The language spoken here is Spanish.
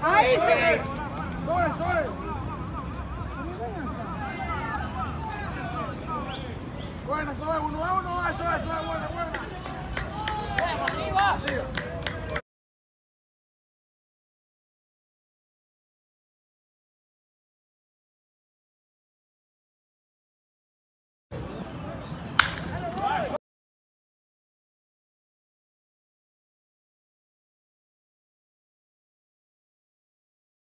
Buena, sube, uno a uno, sube, buena, buena. Arriba.